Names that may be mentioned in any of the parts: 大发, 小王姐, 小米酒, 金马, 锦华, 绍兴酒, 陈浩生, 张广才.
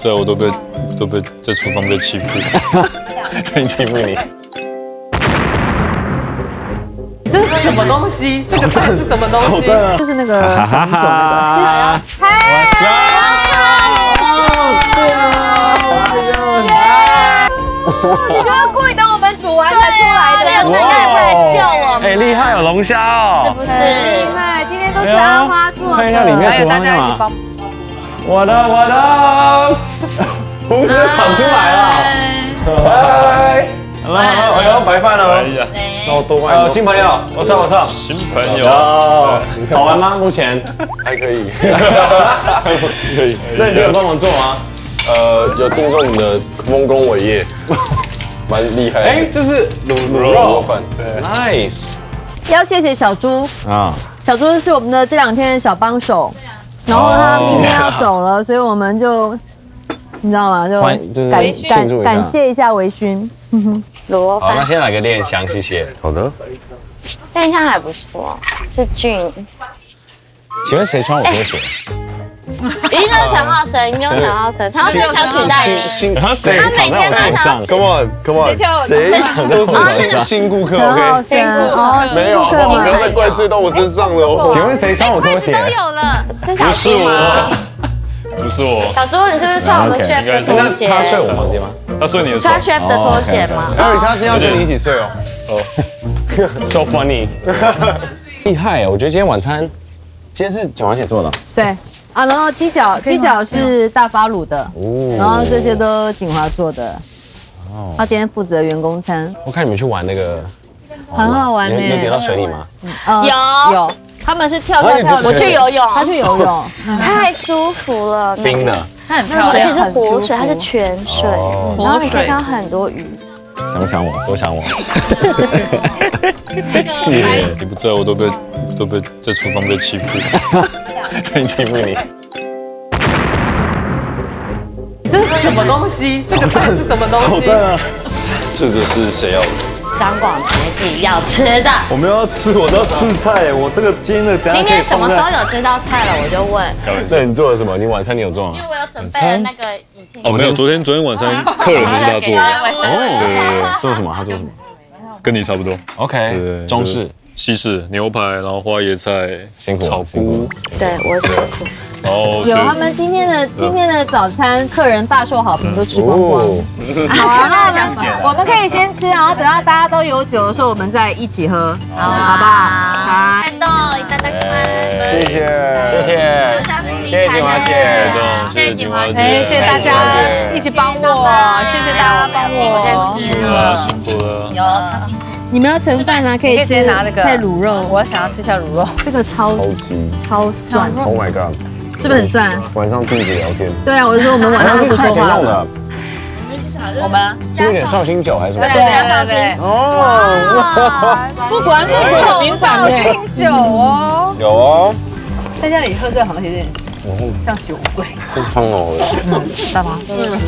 这我都被这厨房被欺负，被欺负你。你这是什么东西？这个蛋是什么东西？就是那个小米酒那个。你就是故意等我们煮完才出来的，要不然也不来叫我们。哎，厉害有龙虾哦！是不是厉害？今天都是阿花做的，看一下里面还有大家一起帮。 我的胡子闯出来了，拜拜！哎呦，白饭了，那多欢迎新朋友，我操，新朋友，好玩吗？目前还可以，可以。那你就有帮忙做吗？有听说你的丰功伟业，蛮厉害。哎，这是卤肉饭 ，nice。要谢谢小猪啊，小猪是我们的这两天的小帮手。 然后他明天要走了，所以我们就，你知道吗？就感谢一下微醺。罗，好，那先来个恋香，谢谢。好的。恋香还不错，是俊。请问谁穿我拖鞋？一定是陈浩生，你有陈浩生，他是想取代你。他每天都想。Come on， 谁都是新顾客 ，OK？ 新顾客没有，我不要再怪罪到我身上了。请问谁穿我拖鞋？都有了。 不是我，不是我。小猪，你是不是穿我们 chef 的拖鞋？他睡我房间吗？他睡你的床？穿 chef 的拖鞋吗？哎，他今天要跟你一起睡哦。哦 ，so funny， 厉害！我觉得今天晚餐，今天是小王姐做的。对啊，然后鸡脚是大发卤的，然后这些都锦华做的。哦，他今天负责员工餐。我看你们去玩那个，很好玩呢。有跌到水里吗？有。 他们是跳，我去游泳，他去游泳，太舒服了。冰的，它很漂亮，而且是活水，它是泉水，然后你可以看到很多鱼。想不想我？都想我。是，你不在我都被在厨房被欺负，被欺负你。你这是什么东西？这个蛋是什么东西？这个是谁要？ 张广才自己要吃的，我没有要吃，我要试菜。我这个今天的等下可以放在。今天什么时候有吃到菜了？我就问。那你做了什么？你晚餐你有做吗？因为我有准备那个影片。哦，没有，昨天晚餐客人就是他做的。哦，对，做什么？他做什么？跟你差不多。OK， 中式、西式，牛排，然后花椰菜，辛苦，炒菇。对，我辛苦。哦，有他们今天的早餐，客人大受好评，都吃光光。好啊，那我们可以先吃，然后等到大家都有酒的时候，我们再一起喝，好不好？好，感动，感动，谢谢锦华姐，谢谢锦华姐，谢谢大家一起帮我，谢谢大家帮我，辛苦了，辛苦了。 你们要盛饭啊，可以先拿那个配卤肉。我想要吃一下卤肉，这个超蒜 ！Oh my god， 是不是很蒜？晚上禁止聊天。对啊，我就说我们晚上不说话了。我们有点绍兴酒还是什么？对，绍兴。哦，不管，明管绍兴酒哦。有哦，在家里喝这好像有点像酒鬼。汤哦，知道吗？嗯。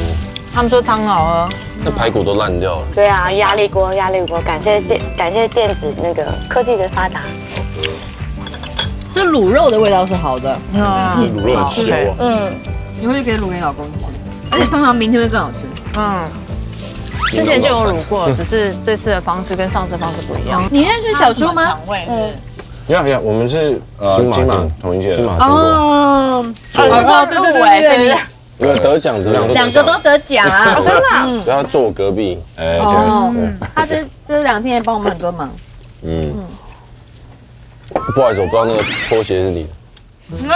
他们说汤好喝，那排骨都烂掉了。对啊，压力锅，感谢电子那个科技的发达。这卤肉的味道是好的，卤肉很香。嗯，你会可以卤给老公吃，而且通常明天会更好吃。嗯，之前就有卤过，只是这次的方式跟上次方式不一样。你认识小猪吗？嗯，呀，我们是金马同一届的。金马哦，对。 有得奖，两个都得奖啊！真的，然后坐我隔壁，哎，他这两天也帮我们很多忙。嗯，不好意思，我不知道那个拖鞋是你的。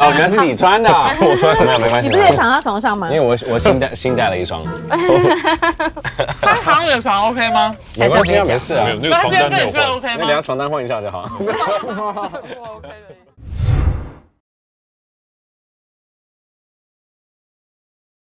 哦，原来是你穿的，我穿没有没关系。你不是也躺在床上吗？因为我新带了一双。他躺你的床 OK 吗？没关系，没事啊。那个床单没有换，那等下床单换一下就好。不 OK 的。